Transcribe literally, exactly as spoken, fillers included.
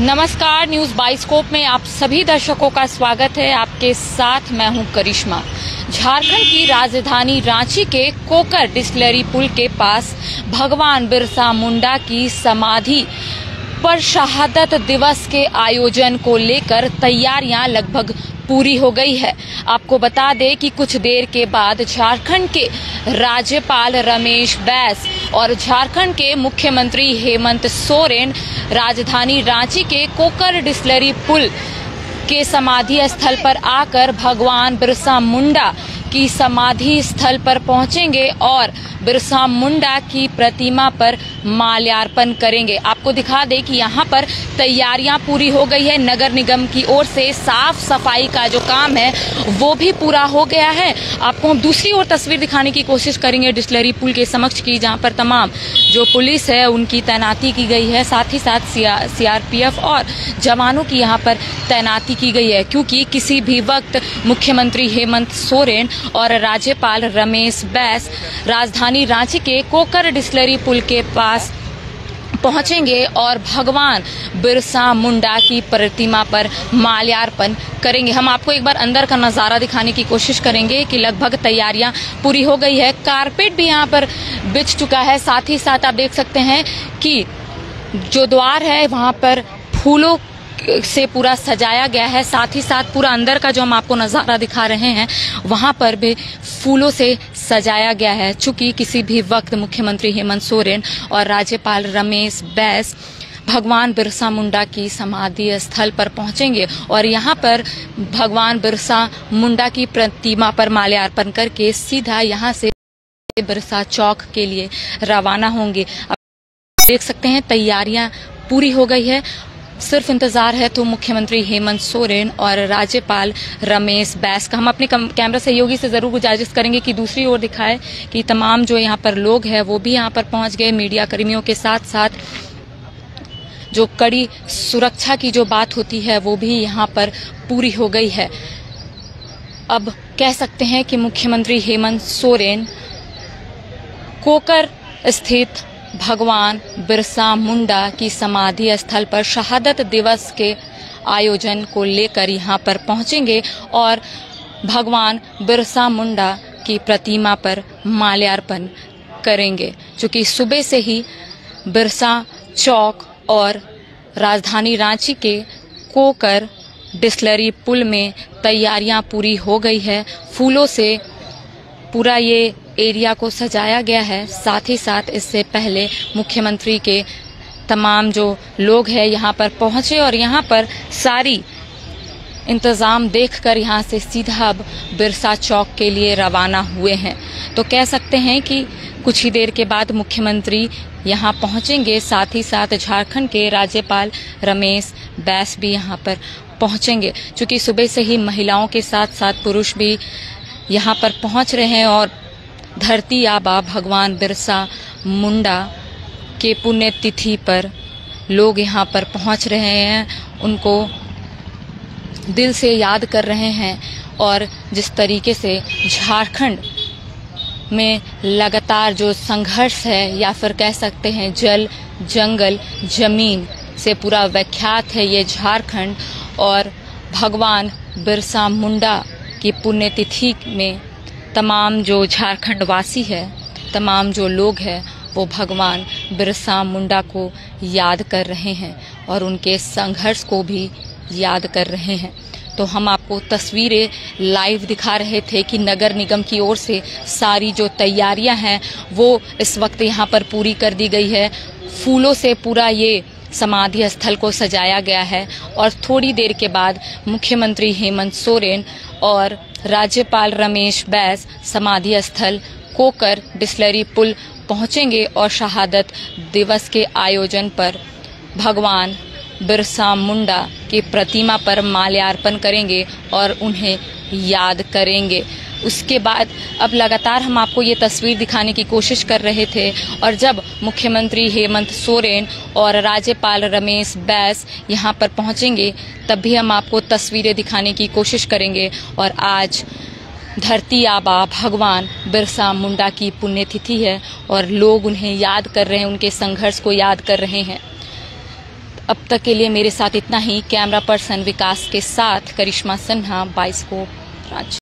नमस्कार, news bioscope में आप सभी दर्शकों का स्वागत है। आपके साथ मैं हूं करिश्मा। झारखंड की राजधानी रांची के कोकर डिस्टलरी पुल के पास भगवान बिरसा मुंडा की समाधि पर शहादत दिवस के आयोजन को लेकर तैयारियां लगभग पूरी हो गई है। आपको बता दें कि कुछ देर के बाद झारखंड के राज्यपाल रमेश बैस और झारखंड के मुख्यमंत्री हेमंत सोरेन राजधानी रांची के कोकर डिस्टलरी पुल के समाधि स्थल पर आकर भगवान बिरसा मुंडा की समाधि स्थल पर पहुंचेंगे और बिरसा मुंडा की प्रतिमा पर माल्यार्पण करेंगे। आपको दिखा दें कि यहाँ पर तैयारियां पूरी हो गई है। नगर निगम की ओर से साफ सफाई का जो काम है वो भी पूरा हो गया है। आपको हम दूसरी ओर तस्वीर दिखाने की कोशिश करेंगे डिस्टलरी पुल के समक्ष की, जहाँ पर तमाम जो पुलिस है उनकी तैनाती की गई है, साथ ही साथ सीआरपीएफ और जवानों की यहाँ पर तैनाती की गई है, क्योंकि किसी भी वक्त मुख्यमंत्री हेमंत सोरेन और राज्यपाल रमेश बैस राजधानी रांची के कोकर डिस्टलरी पुल के पास पहुंचेंगे और भगवान बिरसा मुंडा की प्रतिमा पर माल्यार्पण करेंगे। हम आपको एक बार अंदर का नज़ारा दिखाने की कोशिश करेंगे कि लगभग तैयारियां पूरी हो गई है। कारपेट भी यहां पर बिछ चुका है। साथ ही साथ आप देख सकते हैं कि जो द्वार है वहां पर फूलों से पूरा सजाया गया है। साथ ही साथ पूरा अंदर का जो हम आपको नज़ारा दिखा रहे हैं वहां पर भी फूलों से सजाया गया है। चूंकि किसी भी वक्त मुख्यमंत्री हेमंत सोरेन और राज्यपाल रमेश बैस भगवान बिरसा मुंडा की समाधि स्थल पर पहुंचेंगे और यहां पर भगवान बिरसा मुंडा की प्रतिमा पर माल्यार्पण करके सीधा यहां से बिरसा चौक के लिए रवाना होंगे। आप देख सकते हैं तैयारियां पूरी हो गई है। सिर्फ इंतजार है तो मुख्यमंत्री हेमंत सोरेन और राज्यपाल रमेश बैस का। हम अपने कैमरा सहयोगी से जरूर गुजारिश करेंगे कि दूसरी ओर दिखाए कि तमाम जो यहाँ पर लोग हैं वो भी यहाँ पर पहुंच गए। मीडिया कर्मियों के साथ साथ जो कड़ी सुरक्षा की जो बात होती है वो भी यहाँ पर पूरी हो गई है। अब कह सकते हैं कि मुख्यमंत्री हेमंत सोरेन कोकर स्थित भगवान बिरसा मुंडा की समाधि स्थल पर शहादत दिवस के आयोजन को लेकर यहां पर पहुंचेंगे और भगवान बिरसा मुंडा की प्रतिमा पर माल्यार्पण करेंगे। चूँकि सुबह से ही बिरसा चौक और राजधानी रांची के कोकर डिस्टलरी पुल में तैयारियां पूरी हो गई है। फूलों से पूरा ये एरिया को सजाया गया है। साथ ही साथ इससे पहले मुख्यमंत्री के तमाम जो लोग हैं यहाँ पर पहुँचे और यहाँ पर सारी इंतज़ाम देखकर यहाँ से सीधा अब बिरसा चौक के लिए रवाना हुए हैं। तो कह सकते हैं कि कुछ ही देर के बाद मुख्यमंत्री यहाँ पहुँचेंगे। साथ ही साथ झारखंड के राज्यपाल रमेश बैस भी यहाँ पर पहुँचेंगे। चूँकि सुबह से ही महिलाओं के साथ साथ पुरुष भी यहाँ पर पहुँच रहे हैं और धरती आबा भगवान बिरसा मुंडा के पुण्यतिथि पर लोग यहाँ पर पहुँच रहे हैं, उनको दिल से याद कर रहे हैं। और जिस तरीके से झारखंड में लगातार जो संघर्ष है या फिर कह सकते हैं जल जंगल जमीन से पूरा विख्यात है ये झारखंड, और भगवान बिरसा मुंडा की पुण्यतिथि में तमाम जो झारखंडवासी है, तमाम जो लोग हैं वो भगवान बिरसा मुंडा को याद कर रहे हैं और उनके संघर्ष को भी याद कर रहे हैं। तो हम आपको तस्वीरें लाइव दिखा रहे थे कि नगर निगम की ओर से सारी जो तैयारियां हैं वो इस वक्त यहां पर पूरी कर दी गई है। फूलों से पूरा ये समाधि स्थल को सजाया गया है और थोड़ी देर के बाद मुख्यमंत्री हेमंत सोरेन और राज्यपाल रमेश बैस समाधि स्थल कोकर डिस्टलरी पुल पहुंचेंगे और शहादत दिवस के आयोजन पर भगवान बिरसा मुंडा की प्रतिमा पर माल्यार्पण करेंगे और उन्हें याद करेंगे। उसके बाद अब लगातार हम आपको ये तस्वीर दिखाने की कोशिश कर रहे थे और जब मुख्यमंत्री हेमंत सोरेन और राज्यपाल रमेश बैस यहाँ पर पहुँचेंगे तब भी हम आपको तस्वीरें दिखाने की कोशिश करेंगे। और आज धरती आबा भगवान बिरसा मुंडा की पुण्यतिथि है और लोग उन्हें याद कर रहे हैं, उनके संघर्ष को याद कर रहे हैं। अब तक के लिए मेरे साथ इतना ही। कैमरा पर्सन विकास के साथ करिश्मा सिन्हा, बाईस को रांची।